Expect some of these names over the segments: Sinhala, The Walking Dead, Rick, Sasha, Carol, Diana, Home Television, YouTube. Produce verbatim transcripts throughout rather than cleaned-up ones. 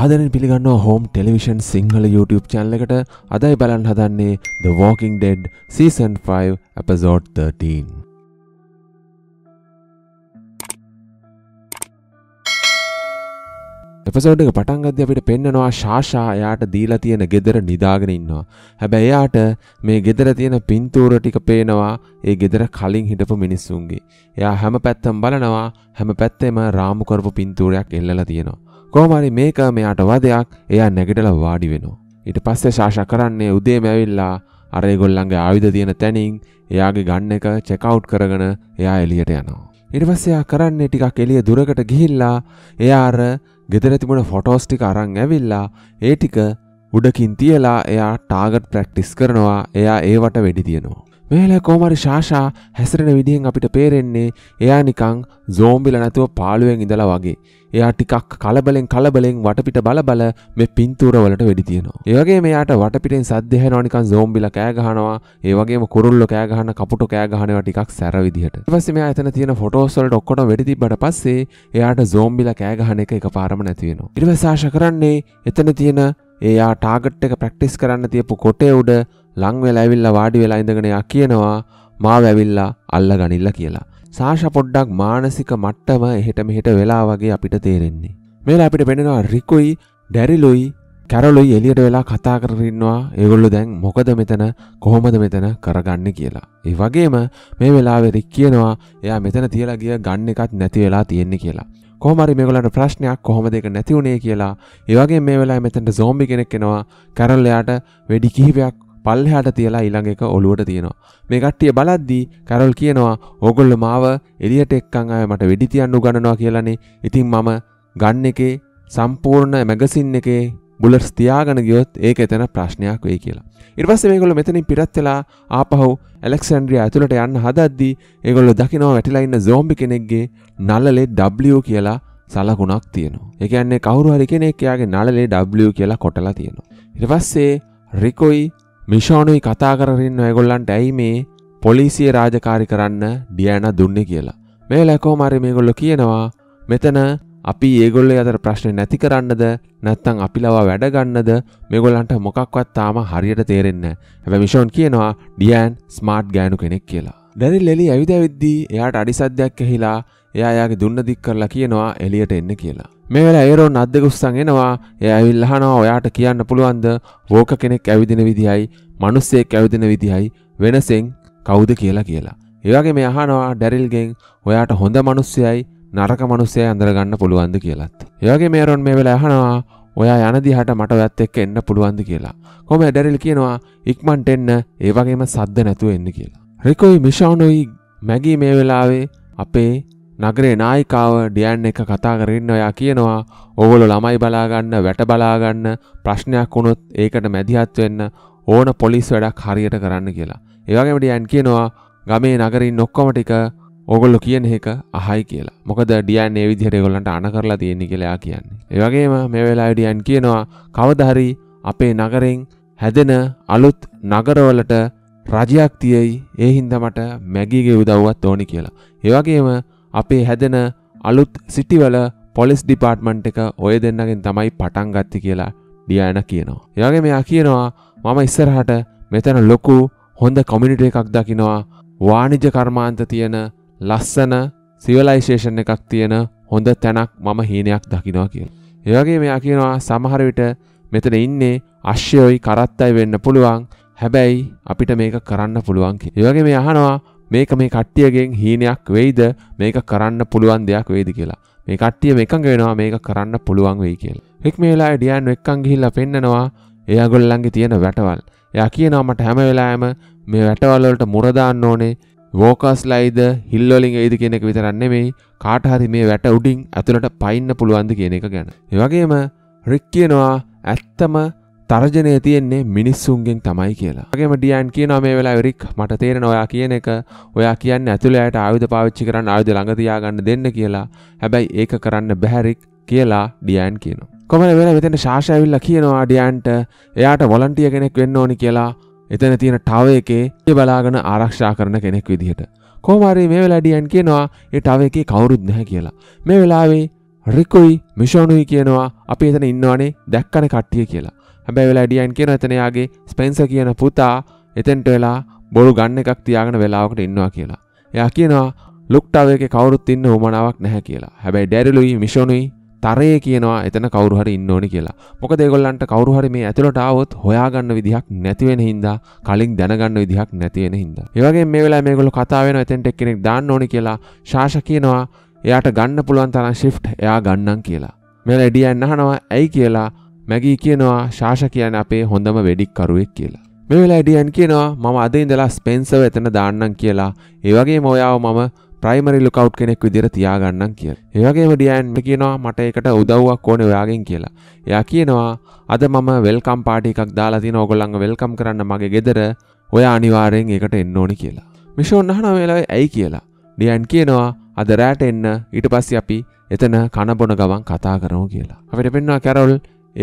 ආදරෙන් පිළිගන්නවා Home Television Sinhala YouTube channel එකට අදයි බලන්න හදන්නේ The Walking Dead Season five Episode thirteen. Episode එක පටන් ගද්දී අපිට පෙන්නනවා Sasha එයාට දීලා තියෙන ගෙදර නිදාගෙන ඉන්නවා. හැබැයි එයාට මේ ගෙදර තියෙන පින්තූර ටික පේනවා ඒ ගෙදර කලින් හිටපු මිනිස්සුන්ගේ. එයා හැම පැත්තම බලනවා හැම පැත්තෙම රාමු කරපු පින්තූරයක් එල්ලලා තියෙනවා. කොහොමරි මේක මෙයාට වදයක් එයා නැගිටලා වාඩි වෙනවා. ඊට පස්සේ Sasha කරන්නේ උදේම ඇවිල්ලා අර ඒගොල්ලන්ගේ ආයුධ තියෙන තැනින් එයාගේ ගන් එක චෙක් අවුට් කරගෙන එයා එළියට යනවා. ඊට පස්සේ එයා කරන්නේ ටිකක් එළිය දුරකට ගිහිල්ලා එයා අර ගෙදර තිබුණ ෆොටෝස් ටික අරන් ඇවිල්ලා ඒ ටික උඩකින් තියලා එයා ටාගට් ප්‍රැක්ටිස් කරනවා. එයා ඒවට වෙඩි තියනවා. මේලා කොහොමරි Sasha හැසිරෙන විදිහෙන් අපිට පේරෙන්නේ එයා නිකන් zombieලා නැතුව පාළුවෙන් ඉඳලා වගේ. එයා ටිකක් කලබලෙන් කලබලෙන් වටපිට බල බල මේ පින්තූර වලට වෙඩි තියනවා. ඒ වගේම එයාට වටපිටෙන් සද්ද ඇහෙනවා නිකන් zombieලා කෑ ගහනවා. ඒ වගේම කුරුල්ලෝ කෑ ගහන, කපුටෝ කෑ ගහන ඒවා ටිකක් සැර විදිහට. ඊට පස්සේ මෙයා එතන තියෙන ෆොටෝස් වලට ඔක්කොම වෙඩි තිබ්බට පස්සේ එයාට zombieලා කෑ ගහන එක එකපාරම නැති වෙනවා. ඊට පස්සේ Sasha කරන්නේ එතන තියෙන එයා ටාගට් එක ප්‍රැක්ටිස් කරන්න තියපු කොටේ උඩ ලං වෙලා ඇවිල්ලා වාඩි වෙලා ඉඳගෙන යා කියනවා මාව ඇවිල්ලා අල්ලගනින්න කියලා. Sasha පොඩ්ඩක් මානසික මට්ටම එහෙට මෙහෙට වෙලා වගේ අපිට තේරෙන්නේ. මේලා අපිට වෙනවා රිකුයි, ඩැරිලුයි, කැරලුයි එළියට වෙලා කතා කරගෙන ඉන්නවා. ඒගොල්ලෝ දැන් මොකද මෙතන කොහොමද මෙතන කරගන්නේ කියලා. ඒ වගේම මේ වෙලාවේ රික් කියනවා එයා මෙතන තියලා ගිය ගන්න එකක් නැති වෙලා තියෙන්නේ කියලා. කොහොමරි මේගොල්ලන්ට ප්‍රශ්නයක් කොහොමද ඒක නැති වුනේ කියලා. ඒ වගේම මේ වෙලාවේ මෙතනට zombie කෙනෙක් එනවා. Carol එයාට වෙඩි කිහිපයක් පල්ලෙහාට තියලා ඊළඟ එක ඔලුවට තියනවා. මේ කට්ටිය බලද්දී Carol කියනවා ඕගොල්ලෝ මාව එළියට එක්කන් ආවේ මට වෙඩි තියන්න උගන්වනවා කියලානේ. ඉතින් මම ගන් එකේ සම්පූර්ණ මැගසින් එකේ බුලට්ස් තියාගෙන ගියොත් ඒක එතන ප්‍රශ්නයක් වෙයි කියලා. ඊට පස්සේ මේගොල්ලෝ මෙතනින් පිටත් වෙලා ආපහු ඇලෙක්සැන්ඩ්‍රියා ඇතුළට යන්න හදද්දී ඒගොල්ලෝ දකිනවා වැටිලා ඉන්න zombie කෙනෙක්ගේ නළලේ W කියලා සලකුණක් තියෙනවා. ඒ කියන්නේ කවුරු හරි කෙනෙක් එයාගේ නළලේ W කියලා කොටලා තියෙනවා. ඊට පස්සේ රිකෝයි මිෂානුයි කතා කරගෙන ඒගොල්ලන්ට ඇයි මේ පොලිසිය රාජකාරි කරන්න ඩියානා දුන්නේ කියලා. මේ ලකෝමාරි මේගොල්ලෝ කියනවා මෙතන අපි ඒගොල්ලෝ අතර ප්‍රශ්නේ නැති කරන්නද නැත්නම් අපි ලවා වැඩ ගන්නද මේගොල්ලන්ට මොකක්වත් තාම හරියට තේරෙන්නේ නැහැ. හැබැයි මිෂාන් කියනවා ඩියාන් ස්මාර්ට් ගෑනු කෙනෙක් කියලා. දැරි ලෙලි ඇවිද ඇවිද්දී එයාට අඩිසද්දයක් ඇහිලා එයා එයාගේ දුන්න දික් කරලා කියනවා එළියට එන්න කියලා. මේ වෙලාවේ ඒරෝන් අද්දෙක උස්සන් එනවා. එයා ඇවිල්ලා අහනවා ඔයාට කියන්න පුළුවන්ද වෝක කෙනෙක් ඇවිදින විදියයි මිනිස්සෙක් ඇවිදින විදියයි වෙනසෙන් කවුද කියලා කියලා. ඒ වගේ මේ අහනවා ඩැරිල් ගෙන් ඔයාට හොඳ මිනිස්සයයි නරක මිනිස්සයයි අඳුර ගන්න පුළුවන්ද කියලාත්. ඒ වගේ මේ ඒරෝන් මේ වෙලාවේ අහනවා ඔයා යන දිහාට මට ඔයත් එක්ක එන්න පුළුවන්ද කියලා. කොහොමද ඩැරිල් කියනවා ඉක්මන්ට එන්න ඒ වගේම සද්ද නැතුව එන්න කියලා. රිකෝයි මිෂානෝයි මැගි මේ වෙලාවේ අපේ නගරේ නායිකාව ඩියන් එක කතා කරගෙන ඔයා කියනවා ඕගොල්ලෝ ළමයි බලා ගන්න වැට බලා ගන්න ප්‍රශ්නයක් වුණොත් ඒකට මැදිහත් වෙන්න ඕන පොලිස් වැඩක් හරියට කරන්න කියලා. ඒ වගේම ඩියන් කියනවා ගමේ නගරින් ඔක්කොම ටික ඕගොල්ලෝ කියන එක අහයි කියලා. මොකද ඩියන් මේ විදිහට ඒගොල්ලන්ට අණ කරලා තියෙන්නේ කියලා එයා කියන්නේ. ඒ වගේම මේ වෙලාවේ ඩියන් කියනවා කවදා හරි අපේ නගරෙන් හැදෙන අලුත් නගරවලට රජයක් තියෙයි. ඒ හින්දා මට මැගිගේ උදව්වත් ඕනි කියලා. ඒ වගේම අපේ හැදෙන අලුත් සිටිවල පොලිස් ඩිපාර්ට්මන්ට් එක ඔය දෙන්නගෙන් තමයි පටන් ගත්තේ කියලා ඩියානා කියනවා. ඒ වගේම එයා කියනවා මම ඉස්සරහට මෙතන ලොකු හොඳ කමියුනිටි එකක් දකිනවා. වාණිජ කර්මාන්ත තියෙන ලස්සන සිවිලයිසේෂන් එකක් තියෙන හොඳ තැනක් මම හීනයක් දකිනවා කියලා. ඒ වගේම එයා කියනවා සමහර විට මෙතන ඉන්නේ අශ්‍යයෝයි කරත්තයි වෙන්න පුළුවන්. හැබැයි අපිට මේක කරන්න පුළුවන් කියලා. ඒ වගේම අහනවා මේක මේ කට්ටියගෙන් හීනයක් වෙයිද මේක කරන්න පුළුවන් දෙයක් වෙයිද කියලා. මේ කට්ටියම එකඟ වෙනවා මේක කරන්න පුළුවන් වෙයි කියලා. එක් මේ වෙලාවේ ඩියන් එක්කන් ගිහිල්ලා පෙන්නනවා එයාගොල්ලන්ගේ තියෙන වැටවල්. එයා කියනවා මට හැම වෙලාවෙම මේ වැටවල් වලට මුර දාන්න ඕනේ. වෝකර්ස්ලයිද හිල් වලින් එයිද කියන එක විතරක් නෙමෙයි කාට හරි මේ වැට උඩින් ඇතුළට පයින්න පුළුවන්ද කියන එක ගැන. ඒ වගේම රික් කියනවා ඇත්තම තර්ජනය තියෙන්නේ මිනිස්සුන්ගෙන් තමයි කියලා. වගේම ඩියන් කියනවා මේ වෙලාවේ රික් මට තේරෙනවා ඔයා කියන එක ඔයා කියන්නේ ඇතුළේ ඇයට ආයුධ පාවිච්චි කරන්න ආයුධ ළඟ තියාගන්න දෙන්න කියලා. හැබැයි ඒක කරන්න බැහැ රික් කියලා ඩියන් කියනවා. කොහොමද වෙලා මෙතන Sasha ඇවිල්ලා කියනවා ඩියන්ට එයාට වොලන්ටියර් කෙනෙක් වෙන්න ඕනි කියලා. එතන තියෙන ටව එකේ බලාගෙන ආරක්ෂා කරන කෙනෙක් විදිහට. කොහොම හරි මේ වෙලාව ඩියන් කියනවා ඒ ටව එකේ කවුරුත් නැහැ කියලා. මේ වෙලාවේ රිකොයි මිෂෝනුයි කියනවා අපි එතන ඉන්නවනේ දැක්කනේ කට්ටිය කියලා. හැබැයි වෙලා ඩියන් කියන එතනයාගේ ස්පෙන්සර් කියන පුතා එතෙන්ට වෙලා බොරු ගන්න එකක් තියාගෙන වෙලාවකට ඉන්නවා කියලා. එයා කියනවා ලොක්ටාව එකේ කවුරුත් ඉන්න උමනාවක් නැහැ කියලා. හැබැයි ඩැරිලුයි මිෂෝනුයි තරයේ කියනවා එතන කවුරු හරි ඉන්න ඕනේ කියලා. මොකද ඒගොල්ලන්ට කවුරු හරි මේ ඇතුළට ආවොත් හොයාගන්න විදිහක් නැති වෙන හින්දා කලින් දැනගන්න විදිහක් නැති වෙන හින්දා. ඒ වගේම මේ වෙලාවේ මේගොල්ලෝ කතා වෙනවා එතෙන්ට එක්කෙනෙක් දාන්න ඕනේ කියලා. ශාෂා කියනවා එයාට ගන්න පුළුවන් තරම් shift එයා ගන්නම් කියලා. මෙලේ ඩියන් අහනවා ඇයි කියලා. මැගී කියනවා ශාෂා කියන්නේ අපේ හොඳම වෙඩික්කරුවෙක් කියලා. මේ වෙලාවේ ඩියන් කියනවා මම අද ඉඳලා ස්පෙන්සර් එතන දාන්නම් කියලා. ඒ වගේම ඔයාව මම ප්‍රයිමරි ලුකවුට් කෙනෙක් විදිහට තියාගන්නම් කියලා. ඒ වගේම ඩියන් කියනවා මට ඒකට උදව්වක් ඕනේ ඔයාගෙන් කියලා. එයා කියනවා අද මම වෙල්කම් පාටි එකක් දාලා තියෙනවා ඕගොල්ලන්ව වෙල්කම් කරන්න මගේ ගෙදර. ඔයා අනිවාර්යෙන් ඒකට එන්න ඕනේ කියලා. මිෂෝන් අහනවා මේ වෙලාවේ ඇයි කියලා. ඩියන් කියනවා අද රැට එන්න ඊට පස්සේ අපි එතන කන බොන ගමන් කතා කරමු කියලා. අපිට පෙන්නවා කැරොල්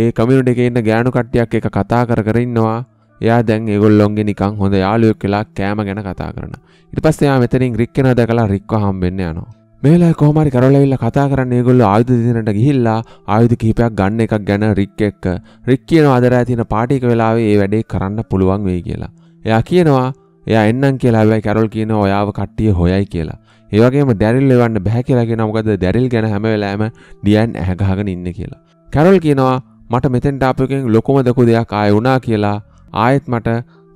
ඒ කමියුනිටි එකේ ඉන්න ගෑනු කට්ටියක් එක්ක කතා කර කර ඉන්නවා. එයා දැන් ඒගොල්ලොන්ගේ නිකන් හොඳ යාළුවෙක් කියලා කෑම ගැන කතා කරනවා. ඊට පස්සේ එයා මෙතනින් රික් කෙනා දැකලා රික්ව හම්බෙන්න යනවා. මේ වෙලාවේ කොහොම හරි කරවල ඇවිල්ලා කතා කරන්නේ ඒගොල්ලෝ ආයුධ දිනනට ගිහිල්ලා ආයුධ කිහිපයක් ගන්න එකක් ගැන රික් එක්ක. රික් කියනවා අද රැය තියෙන පාටි එක වෙලාවේ මේ වැඩේ කරන්න පුළුවන් වෙයි කියලා. එයා කියනවා එයා එන්නම් කියලා. හැබැයි කැරොල් කියනවා ඔයාව කට්ටිය හොයයි කියලා. ඒ වගේම ඩැරිල් ලෙවන්න බෑ කියලා කියනවා. මොකද ඩැරිල් ගැන හැම වෙලාවෙම ඩියන් ඇහ ගහගෙන ඉන්නේ කියලා. කැරොල් කියනවා මට මෙතෙන් ඩාපුවකින් ලොකුම දකු දෙයක් ආයේ වුණා කියලා. ආයෙත් මට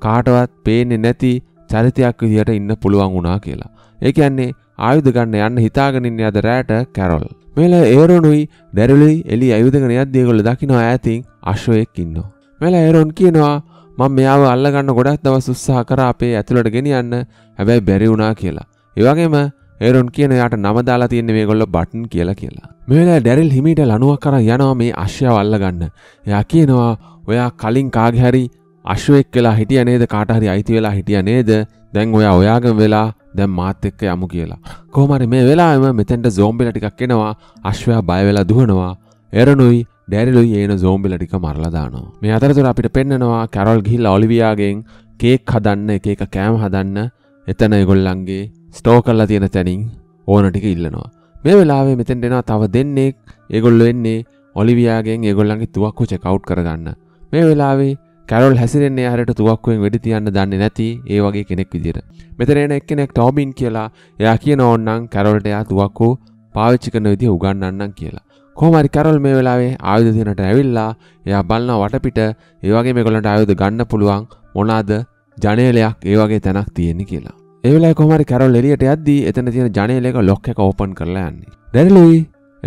කාටවත් පේන්නේ නැති චරිතයක් විදියට ඉන්න පුළුවන් වුණා කියලා. ඒ කියන්නේ ආයුධ ගන්න යන්න හිතාගෙන ඉන්නේ අද රැට කැරොල්. මෙලා ඒරොනුයි දැරිලුයි එළි ආයුධගෙන යද්දී ඒගොල්ලෝ දකිනවා ඈතින් අශ්වයෙක් ඉන්නවා. මෙලා ඒරොන් කියනවා මම මෙයාව අල්ලගන්න ගොඩක් දවස් උත්සාහ කරා අපේ ඇතුළට ගෙනියන්න. හැබැයි බැරි වුණා කියලා. ඒ වගේම ඒරොන් කියන යාට නම දාලා තියෙන්නේ මේගොල්ලෝ බටන් කියලා කියලා. මේ වෙලාවේ ඩැරිල් හිමීට ලණුවක් අරන් යනවා මේ අශ්වයාව අල්ලගන්න. එයා කියනවා ඔයා කලින් කාගේ හරි අශ්වයෙක් වෙලා හිටිය නේද කාට හරි අයිති වෙලා හිටිය නේද දැන් ඔයා ඔයාගම වෙලා දැන් මාත් එක්ක යමු කියලා. කොහොම හරි මේ වෙලාවෙම මෙතෙන්ට zombieලා ටිකක් එනවා. අශ්වයා බය වෙලා දුවනවා. එරණුයි ඩැරිලුයි එන zombieලා ටික මරලා දානවා. මේ අතරතුර අපිට පෙන්නනවා කැරොල් ගිහිල්ලා ඔලිවියාගෙන් කේක් හදන්න එක එක කෑම හදන්න එතන ඒගොල්ලන්ගේ ස්ටෝර් කරලා තියෙන තැනින් ඕන ටික ඉල්ලනවා. මේ වෙලාවේ මෙතෙන්ට එනවා තව දෙන්නෙක්. ඒගොල්ලෝ එන්නේ ඔලිවියාගෙන් ඒගොල්ලන්ගේ තුවක්කු චෙක් අවුට් කරගන්න. මේ වෙලාවේ කැරොල් හැසිරෙන්නේ ආහාරයට තුවක්කුවෙන් වෙඩි තියන්න දන්නේ නැති ඒ වගේ කෙනෙක් විදියට. මෙතන එන එක්කෙනෙක් ටෝබින් කියලා. එයා කියනවා ඕන්නම් කැරොල්ට එයා තුවක්කුව පාවිච්චි කරන විදිය උගන්වන්නම් කියලා. කොහොම හරි කැරොල් මේ වෙලාවේ ආයුධ දිනනට ඇවිල්ලා එයා බලනවා වටපිට ඒ වගේ මේගොල්ලන්ට ආයුධ ගන්න පුළුවන් මොනවාද ජනේලයක් ඒ වගේ තැනක් තියෙන්නේ කියලා. ඒ වෙලාවේ කොහොම හරි කැරොල් එළියට යද්දී එතන තියෙන ජනේලයක ලොක් එක ඕපන් කරලා යන්නේ. දැරිලුයි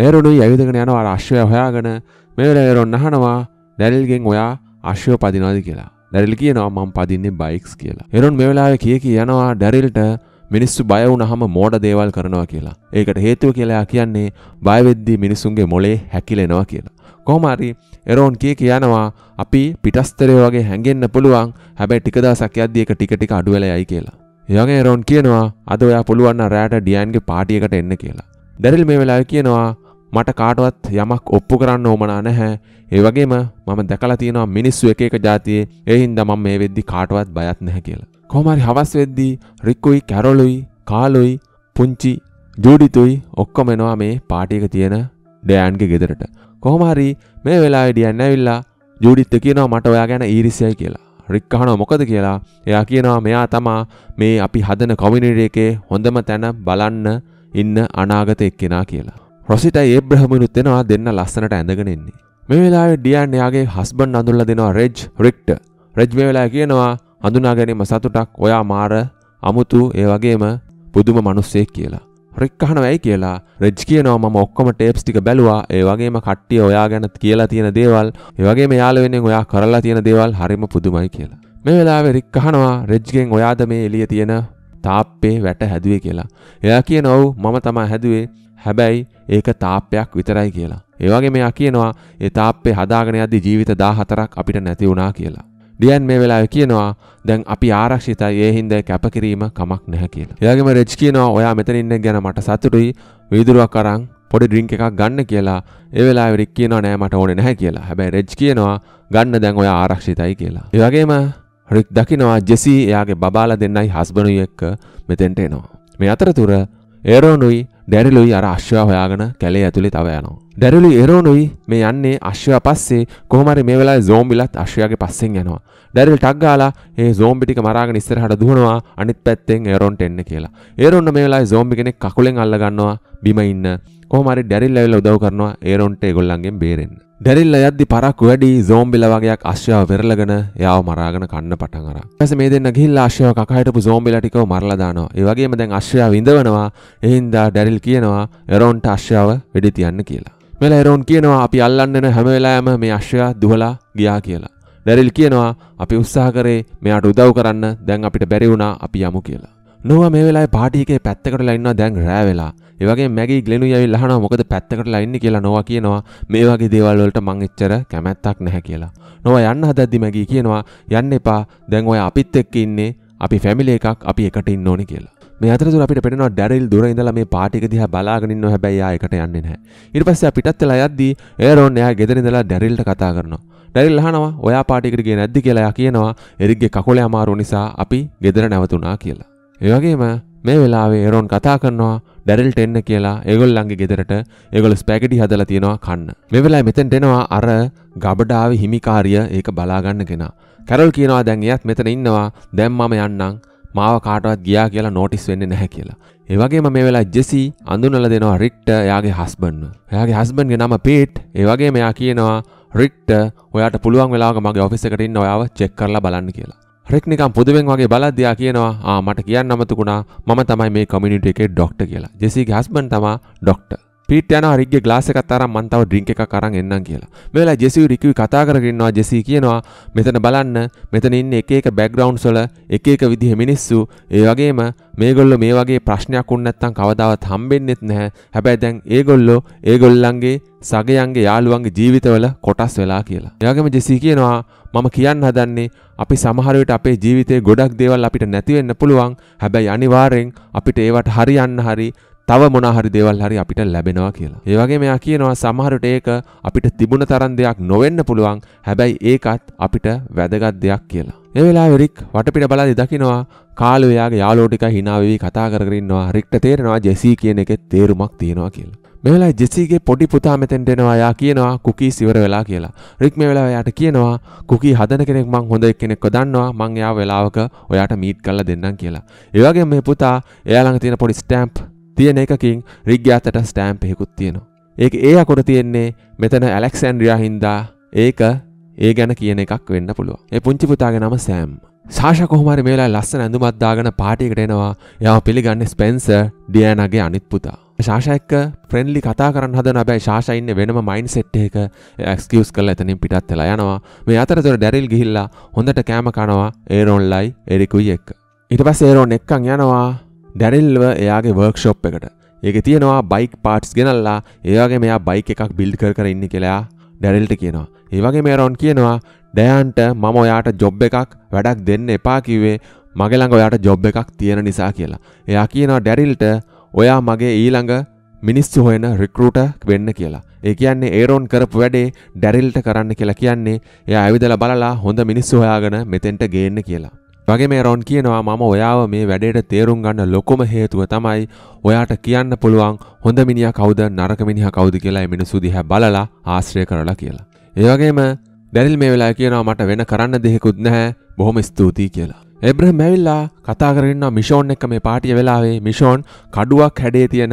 ඒරොනුයි ආයුධගෙන යනවා අර අශ්වයා හොයාගෙන. මේ වෙලාවේ ඒරොන් අහනවා දැරිල්ගෙන් ඔයා අශ්වය පදිනවද කියලා. ඩැරිල් කියනවා මම පදින්නේ බයික්ස් කියලා. ඒරොන් මේ වෙලාවේ කිය කී යනවා ඩැරිල්ට මිනිස්සු බය වුණාම මෝඩ දේවල් කරනවා කියලා. ඒකට හේතුව කියලා එයා කියන්නේ බය වෙද්දී මිනිසුන්ගේ මොලේ හැකිලෙනවා කියලා. කොහොම හරි ඒරොන් කිය කී යනවා අපි පිටස්තරය වගේ හැංගෙන්න පුළුවන්. හැබැයි ටික දවසක් යද්දී ඒක ටික ටික අඩු වෙලා යයි කියලා. ඒ වගේ ඒරොන් කියනවා අද ඔයා පුළුවන් නම් රැට ඩියන්ගේ පාටි එකට එන්න කියලා. ඩැරිල් මේ වෙලාවේ කියනවා මට කාටවත් යමක් ඔප්පු කරන්න ඕමනා නැහැ. ඒ වගේම මම දැකලා තියෙනවා මිනිස්සු එක එක જાතියේ. ඒ හින්දා මම මේ වෙද්දි කාටවත් බයත් නැහැ කියලා. කොහොම හරි හවස් වෙද්දී රිකුයි, කැරොලුයි, කාලොයි, පුංචි, ජූඩිතුයි ඔක්කොම එනවා මේ පාටි එක තියෙන ඩයන්ගේ ගෙදරට. කොහොම හරි මේ වෙලාවේ ඩයන් ඇවිල්ලා ජූඩිත් කියනවා මට ඔයා ගැන ඊර්ෂ්‍යයි කියලා. රික් අහනවා මොකද කියලා. එයා කියනවා මෙයා තමා මේ අපි හදන කමියුනිටි එකේ හොඳම තැන බලන්න ඉන්න අනාගත එක්කෙනා කියලා. රොසිටයි ඒබ්‍රහමනුත් එනවා දෙන්න ලස්සනට ඇඳගෙන ඉන්නේ. මේ වෙලාවේ ඩියන් එයාගේ හස්බන්ඩ් අඳුල්ලා දෙනවා රෙජ් රික්ට. රෙජ් මේ වෙලාවේ කියනවා හඳුනා ගැනීම සතුටක්. ඔයා මාර අමුතු ඒ වගේම පුදුම මිනිස්සෙක් කියලා. රික් අහනවා ඇයි කියලා. රෙජ් කියනවා මම ඔක්කොම ටේප්ස් ටික බැලුවා. ඒ වගේම කට්ටිය ඔයා ගැන කියලා තියෙන දේවල්, ඒ වගේම යාළුව වෙනින් ඔයා කරලා තියෙන දේවල් හරිම පුදුමයි කියලා. මේ වෙලාවේ රික් අහනවා රෙජ්ගෙන් ඔයාද මේ එළිය තියෙන තාප්පේ වැට හැදුවේ කියලා. එයා කියනවා ඔව් මම තමයි හැදුවේ. හැබැයි ඒක තාප්පයක් විතරයි කියලා. ඒ වගේ මෙයා කියනවා ඒ තාප්පේ හදාගෙන යද්දී ජීවිත දහහතරක් අපිට නැති වුණා කියලා. ඩියන් මේ වෙලාවේ කියනවා දැන් අපි ආරක්ෂිතයි. ඒ හින්දා කැපකිරීම කමක් නැහැ කියලා. ඒ වගේම රෙජ් කියනවා ඔයා මෙතන ඉන්න ගැන මට සතුටුයි. වීදුරුවක් අරන් පොඩි ඩ්‍රින්ක් එකක් ගන්න කියලා. ඒ වෙලාවේ රික් කියනවා නෑ මට ඕනේ නැහැ කියලා. හැබැයි රෙජ් කියනවා ගන්න දැන් ඔයා ආරක්ෂිතයි කියලා. ඒ වගේම රික් දකිනවා ජෙසි එයාගේ බබාලා දෙන්නයි හස්බන්ඩ් එක්ක මෙතෙන්ට එනවා. මේ අතරතුර ඒරොනුයි ඩැරිලුයි අර අශ්වයා හොයාගෙන කැලේ ඇතුලේ තව යනවා. ඩැරිලුයි එරෝනුයි මේ යන්නේ අශ්වයා පස්සේ කොහොම හරි මේ වෙලාවේ zombieලත් අශ්වයාගේ පස්සෙන් යනවා. ඩැරිල් ටක් ගාලා ඒ zombie ටික මරාගෙන ඉස්සරහට දුවනවා අනිත් පැත්තෙන් එරොන්ට එන්න කියලා. එරොන්න මේ වෙලාවේ zombie කෙනෙක් කකුලෙන් අල්ල ගන්නවා බිම ඉන්න. කොහොම හරි ඩැරිල් ලැවිලා උදව් කරනවා එරොන්ට ඒගොල්ලන්ගෙන් බේරෙන්න. ඩැරිල් යද්දි පරක්කු වැඩි zombieලා වගේක් අශ්වයා වෙරළගෙන එයාව මරාගෙන කන්න පටන් අරන්. ඊපස්සේ මේ දෙන්න ගිහිල්ලා අශ්වයා කකා හිටපු zombieලා ටිකව මරලා දානවා. ඒ වගේම දැන් අශ්වයා විඳවනවා. එහෙන්දා ඩැරිල් කියනවා එරොන්ට අශ්වයාව වෙඩි තියන්න කියලා. මෙල එරොන් කියනවා අපි අල්ලන්න යන හැම වෙලාවෙම මේ අශ්වයා දුහලා ගියා කියලා. ඩැරිල් කියනවා අපි උත්සාහ කරේ මෙයාට උදව් කරන්න දැන් අපිට බැරි වුණා අපි යමු කියලා. නොවා මේ වෙලාවේ පාටි එකේ පැත්තකටලා ඉන්නවා දැන් රෑ වෙලා. ඒ වගේම මැගි ග්ලෙනුයි ඇවිල්ලා අහනවා මොකද පැත්තකටලා ඉන්නේ කියලා නොවා කියනවා මේ වගේ දේවල් වලට මං එච්චර කැමැත්තක් නැහැ කියලා. නොවා යන්න හදද්දි මැගි කියනවා යන්න එපා දැන් ඔය අපිත් එක්ක ඉන්නේ අපි ෆැමිලි එකක් අපි එකට ඉන්න ඕනේ කියලා. මේ අතරතුර අපිට පේනවා ඩැරිල් දුර ඉඳලා මේ පාටි එක දිහා බලාගෙන ඉන්නවා හැබැයි ආ එකට යන්නේ නැහැ. ඊට පස්සේ අපිටත් වෙලා යද්දී එරොන් එයා ගෙදර ඉඳලා ඩැරිල්ට කතා කරනවා. ඩැරිල් අහනවා ඔයා පාටි එකට ගියේ නැද්ද කියලා. එයා කියනවා එරික්ගේ කකුලේ අමාරු නිසා අපි ගෙදර නැවතුණා කියලා. ඒ වගේම මේ වෙලාවේ එරොන් කතා කරනවා ඩැරිල්ට එන්න කියලා ඒගොල්ලන්ගේ ගෙදරට. ඒගොල්ලෝ ස්පැගටි හදලා තියනවා කන්න. මේ වෙලාවේ මෙතෙන්ට එනවා අර ගබඩාවේ හිමිකාරිය ඒක බලා ගන්න කෙනා. කැරල් කියනවා දැන් එයාත් මෙතන ඉන්නවා. දැන් මම යන්නම්. මාව කාටවත් ගියා කියලා නෝටිස් වෙන්නේ නැහැ කියලා. ඒ වගේම මේ වෙලාවේ ජෙසි අඳුනලා දෙනවා රික්ට එයාගේ හස්බන්ඩ්ව. එයාගේ හස්බන්ඩ්ගේ නම පීට්. ඒ වගේම එයා කියනවා රික්ට ඔයාට පුළුවන් වෙලාවක මගේ ඔෆිස් එකට ඉන්න ඔයාව චෙක් කරලා බලන්න කියලා. රික් නිකන් පුදුමෙන් වගේ බලද්දී ආ කියනවා ආ මට කියන්න අමතකුණා මම තමයි මේ කමියුනිටි එකේ ડોක්ටර් කියලා. ජෙසිගේ හස්බන්ඩ් තමයි ડોක්ටර්. පීට් යනවා රික්ගේ ග්ලාස් එකක් අරන් මන් තව ඩ්‍රින්ක් එකක් අරන් එන්නම් කියලා. මේ වෙලාවේ ජෙසිව රික්වි කතා කරගෙන ඉන්නවා. ජෙසි කියනවා මෙතන බලන්න මෙතන ඉන්නේ එක එක බෑග්ග්‍රවුන්ඩ්ස් වල එක එක විදිහේ මිනිස්සු. ඒ වගේම මේගොල්ලෝ මේ වගේ ප්‍රශ්නයක් වුණ නැත්නම් කවදාවත් හම්බෙන්නෙත් නැහැ. හැබැයි දැන් ඒගොල්ලෝ ඒගොල්ලන්ගේ සගයන්ගේ යාළුවන්ගේ ජීවිතවල කොටස් වෙලා කියලා. ඒ වගේම ජෙසි කියනවා මම කියන්න හදන්නේ අපි සමහර විට අපේ ජීවිතේ ගොඩක් දේවල් අපිට නැති වෙන්න පුළුවන්. හැබැයි අනිවාර්යෙන් අපිට ඒවට හරියන්න හරි තව මොන හරි දේවල් හරි අපිට ලැබෙනවා කියලා. ඒ වගේම එයා කියනවා සමහර විට ඒක අපිට තිබුණ තරම් දෙයක් නොවෙන්න පුළුවන්. හැබැයි ඒකත් අපිට වැදගත් දෙයක් කියලා. ඒ වෙලාවේ රික් වටපිට බලද්දී දකිනවා කාලෝ එයාගේ යාළුවෝ ටික hina වෙවි කතා කරගෙන ඉන්නවා. රික්ට තේරෙනවා ජෙසි කියන එකේ තේරුමක් තියෙනවා කියලා. මේ වෙලාවේ ජෙසිගේ පොඩි පුතා මෙතෙන්ට එනවා. එයා කියනවා කුකී ඉවර වෙලා කියලා. රික් මේ වෙලාවේ එයාට කියනවා කුකී හදන කෙනෙක් මං හොඳ එක්කෙනෙක්ව දන්නවා. මං එයා වෙලාවක ඔයාට මීට් කරලා දෙන්නම් කියලා. ඒ වගේම මේ පුතා එයා ළඟ තියෙන පොඩි ස්ටැම්ප් තියෙන එකකින් රික්ගේ අතට ස්ටැම්ප් එකකුත් තියෙනවා. ඒක ඒ අකුර තියෙන්නේ මෙතන ඇලෙක්සැන්ඩ්‍රියා හින්දා ඒක ඒ ගැන කියන එකක් වෙන්න පුළුවන්. ඒ පුංචි පුතාගේ නම සෑම්. සාෂා කොහොම හරි මේ වෙලාවේ ලස්සන ඇඳුමක් දාගෙන පාටි එකට එනවා. එයාව පිළිගන්නේ ස්පෙන්සර් ඩියානාගේ අනිත් පුතා. ශාෂා එක්ක ෆ්‍රෙන්ඩ්ලි කතා කරන්න හදන හැබැයි ශාෂා ඉන්නේ වෙනම මයින්ඩ් සෙට් එකක. එක්ස්කියුස් කරලා එතනින් පිටත් වෙලා යනවා. මේ අතරතුර ඩැරිල් ගිහිල්ලා හොඳට කෑම කනවා ඒරොන්ලයි එරිකුයි එක්ක. ඊට පස්සේ ඒරොන් එක්කන් යනවා ඩැරිල්ව එයාගේ වර්ක්ෂොප් එකට. ඒකේ තියෙනවා බයික් පාර්ට්ස් ගෙනල්ලා ඒ වගේම එයා බයික් එකක් බිල්ඩ් කර කර ඉන්නේ කියලා ඩැරිල්ට කියනවා. ඒ වගේම ඒරොන් කියනවා ඩයන්ට මම ඔයාට ජොබ් එකක් වැඩක් දෙන්න එපා කිව්වේ මගේ ළඟ ඔයාට ජොබ් එකක් තියෙන නිසා කියලා. එයා කියනවා ඩැරිල්ට ඔයා මගේ ඊළඟ මිනිස්සු හොයන රික්‍රූටර් වෙන්න කියලා. ඒ කියන්නේ ඒරොන් කරපු වැඩේ ඩැරිල්ට කරන්න කියලා කියන්නේ එයා ඇවිදලා බලලා හොඳ මිනිස්සු හොයාගෙන මෙතෙන්ට ගේන්න කියලා. වගේම ඒරොන් කියනවා මම ඔයාව මේ වැඩේට තේරුම් ගන්න ලොකුම හේතුව තමයි ඔයාට කියන්න පුළුවන් හොඳ මිනිහා කවුද නරක මිනිහා කවුද කියලා මේ මිනිස්සු දිහා බලලා ආශ්‍රය කරලා කියලා. ඒ වගේම ඩැරිල් මේ වෙලාවේ කියනවා මට වෙන කරන්න දෙයක්වත් නැහැ. බොහොම ස්තුතියි කියලා. ඒබ්‍රහම් ඇවිල්ලා කතා කරගෙන ඉන්නවා මිෂෝන් එක්ක මේ පාටිය වෙලාවේ. මිෂෝන් කඩුවක් හැඩේ තියෙන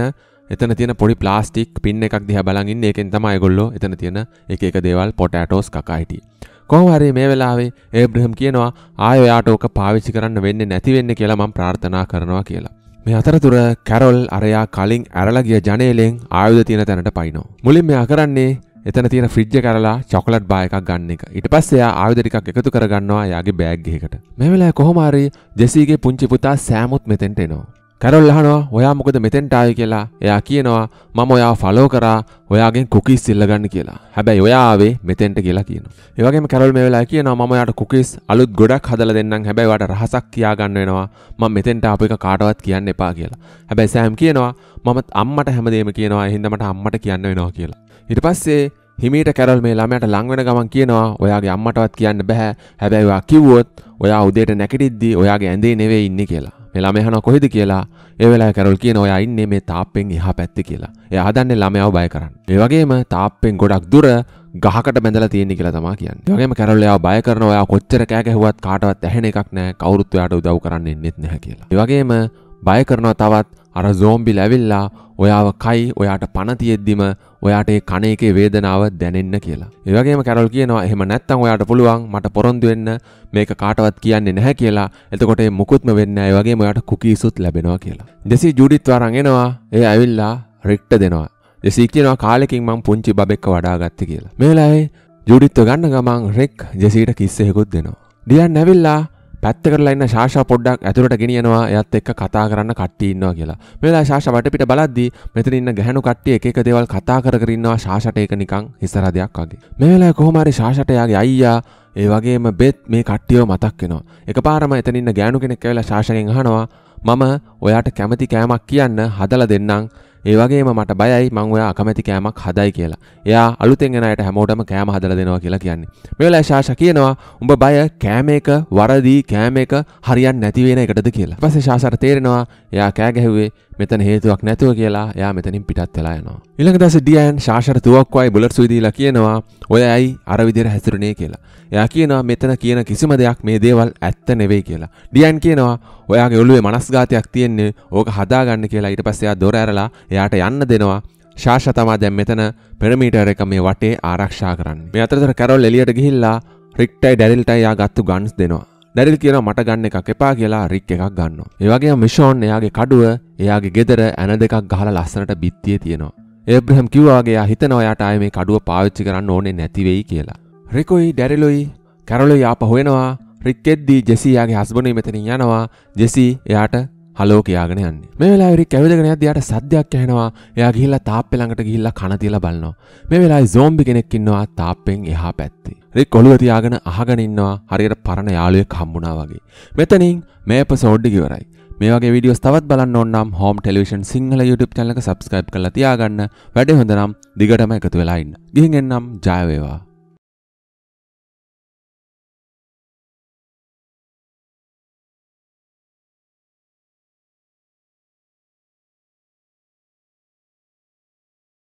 එතන තියෙන පොඩි ප්ලාස්ටික් පින් එකක් දිහා බලන් ඉන්නේ. ඒකෙන් තමයි ඒගොල්ලෝ එතන තියෙන එක එක දේවල් පොටෑටෝස් කකා හිටියේ. කොහොම හරි මේ වෙලාවේ ඒබ්‍රහම් කියනවා ආයෙ ඔයාට ඕක පාවිච්චි කරන්න වෙන්නේ නැති වෙන්නේ කියලා මම ප්‍රාර්ථනා කරනවා කියලා. මේ අතරතුර කැරොල් අරයා කලින් ඇරලා ගිය ජනේලෙන් ආයුධ තියෙන තැනට පයින්නෝ. මුලින්ම එයා කරන්නේ එතන තියෙන ෆ්‍රිජ් එක කරලා චොකලට් බාර් එකක් ගන්න එක. ඊට පස්සේ එයා ආයුධ ටිකක් එකතු කරගන්නවා එයාගේ බෑග් එකකට. මේ වෙලාවේ කොහොම හරි ජෙසිගේ පුංචි පුතා සෑමුත් මෙතෙන්ට එනවා. කැරොල් අහනවා ඔයා මොකද මෙතෙන්ට ආවේ කියලා. එයා කියනවා මම ඔයාව ෆලෝ කරා ඔයාගෙන් කුකීස් ඉල්ලගන්න කියලා. හැබැයි ඔයා ආවේ මෙතෙන්ට කියලා කියනවා. ඒ වගේම කැරොල් මේ වෙලාවේ කියනවා මම ඔයාට කුකීස් අලුත් ගොඩක් හදලා දෙන්නම්. හැබැයි ඔයාට රහසක් තියාගන්න වෙනවා. මම මෙතෙන්ට ආපු එක කාටවත් කියන්න එපා කියලා. හැබැයි සෑම් කියනවා මම අම්මට හැමදේම කියනවා. ඒ හින්දා මට අම්මට කියන්න වෙනවා කියලා. ඊට පස්සේ හිමීට කැරොල් මේ ළමයාට ලඟ වෙන ගමන් කියනවා ඔයාගේ අම්මටවත් කියන්න බෑ. හැබැයි ඔයා කිව්වොත් ඔයා උදේට නැගිටිද්දී ඔයාගේ ඇඳේ නෙවෙයි ඉන්නේ කියලා. ළමයා හන කොහෙද කියලා. ඒ වෙලාවේ කැරොල් කියනවා එයා ඉන්නේ මේ තාප්පෙන් එහා පැත්තේ කියලා. එයා හදන්නේ ළමයාව බය කරන්න. ඒ වගේම තාප්පෙන් ගොඩක් දුර ගහකට බැඳලා තියෙන්නේ කියලා තමයි කියන්නේ. ඒ වගේම කැරොල් එයාව බය කරනවා. එයා කොච්චර කෑ ගැහුවත් කාටවත් ඇහෙන එකක් නැහැ. කවුරුත් එයාට උදව් කරන්න එන්නෙත් නැහැ කියලා. ඒ වගේම බය කරනවා තවත් අර zombie ලැවිලා ඔයාව කයි ඔයාට පණ තියෙද්දිම ඔයාට ඒ කණ එකේ වේදනාව දැනෙන්න කියලා. ඒ වගේම කැරොල් කියනවා එහෙම නැත්තම් ඔයාට පුළුවන් මට පොරොන්දු වෙන්න මේක කාටවත් කියන්නේ නැහැ කියලා. එතකොට ඒ මුකුත්ම වෙන්නේ නැහැ. ඒ වගේම ඔයාට කුකීසුත් ලැබෙනවා කියලා. ජෙසී ජූඩිත් වරන් එනවා. ඒ ඇවිල්ලා රික්ට දෙනවා. ජෙසී කියනවා කාලෙකින් මං පුංචි බබෙක්ව වඩාගත්තා කියලා. මේ වෙලාවේ ජූඩිත්ව ගන්න ගමන් රික් ජෙසීට කිස් එකකුත් දෙනවා. ඩියන් ඇවිල්ලා පැත්තකට කරලා ඉන්න ශාෂා පොඩ්ඩක් ඇතුළට ගෙනියනවා එයාත් එක්ක කතා කරන්න කට්ටිය ඉන්නවා කියලා. මේ වෙලාවේ ශාෂා වටපිට බලද්දී මෙතන ඉන්න ගැහණු කට්ටිය එක එක දේවල් කතා කර කර ඉන්නවා. ශාෂාට ඒක නිකන් හිසරදයක් වගේ. මේ වෙලාවේ කොහොම හරි ශාෂාට එයාගේ අයියා ඒ වගේම බෙත් මේ කට්ටියව මතක් වෙනවා. එකපාරම එතන ඉන්න ගෑනු කෙනෙක් ඇවිල්ලා ශාෂාගෙන් අහනවා මම ඔයාට කැමති කෑමක් කියන්න හදලා දෙන්නම්. ඒ වගේම මට බයයි මං ඔයා අකමැති කෑමක් හදයි කියලා. එයා අලුතෙන් එන අයට හැමෝටම කෑම හදලා දෙනවා කියලා කියන්නේ. මේ වෙලාවේ ශාෂා කියනවා උඹ බය කෑම එක වරදී කෑම එක හරියන්නේ නැති වෙන එකටද කියලා. ඊට පස්සේ ශාෂාට තේරෙනවා එයා කෑ ගැහුවේ මෙතන හේතුවක් නැතුව කියලා. එයා මෙතනින් පිටත් වෙලා යනවා. ඊළඟ දවසේ ඩියන් ශාෂාට තුවක්කුවයි බුලට්ස් විදිලා කියනවා ඔය ඇයි අර විදියට හැසිරුනේ කියලා. එයා කියනවා මෙතන කියන කිසිම දෙයක් මේ දේවල් ඇත්ත නෙවෙයි කියලා. ඩියන් කියනවා ඔයාගේ ඔළුවේ මනස්ගතයක් තියෙන්නේ ඕක හදාගන්න කියලා. ඊට පස්සේ එයා දොර ඇරලා එයාට යන්න දෙනවා. ශාෂා තමයි දැන් මෙතන පෙරමීටර් එක මේ වටේ ආරක්ෂා කරන්නේ. මේ අතරතර කැරොල් එළියට ගිහිල්ලා රික්ටයි ඩැරිල්ටයි එයා ගත්තු ගන්ස් දෙනවා. ඩැරිල් කියනවා මට ගන්න එකක් එපා කියලා. රික් එකක් ගන්නවා. ඒ වගේම මිෂෝන් එයාගේ කඩුව එයාගේ ගෙදර ඇන දෙකක් ගහලා ලස්සනට බිත්තියේ තියනවා. ඒබ්‍රහම් කිව්වා වගේ එයා හිතනවා එයාට ආයේ මේ කඩුව පාවිච්චි කරන්න ඕනේ නැති වෙයි කියලා. රිකෝයි ඩැරිලෝයි කැරොලෝයි ආපහු එනවා. රික් එද්දී ජෙසී එයාගේ හස්බන්ඩ් මෙතනින් යනවා. ජෙසී එයාට හලෝ කියාගෙන යන්නේ. මේ වෙලාවේ රික් ඇවිදගෙන යද්දී යාට සද්දයක් ඇහෙනවා. එයා ගිහිල්ලා තාප්පේ ළඟට ගිහිල්ලා කන තියලා බලනවා. මේ වෙලාවේ zombie කෙනෙක් ඉන්නවා තාප්පෙන් එහා පැත්තේ. රික් ඔළුව තියාගෙන අහගෙන ඉන්නවා. හරියට පරණ යාළුවෙක් හම්බුණා වගේ. මෙතනින් මේ එපිසෝඩ් එක ඉවරයි. මේ වගේ වීඩියෝස් තවත් බලන්න ඕන නම් Home Television Sinhala YouTube channel එක subscribe කරලා තියාගන්න. වැඩේ හොඳනම් දිගටම එකතු වෙලා ඉන්න. ගිහින් එන්නම්. ජය වේවා.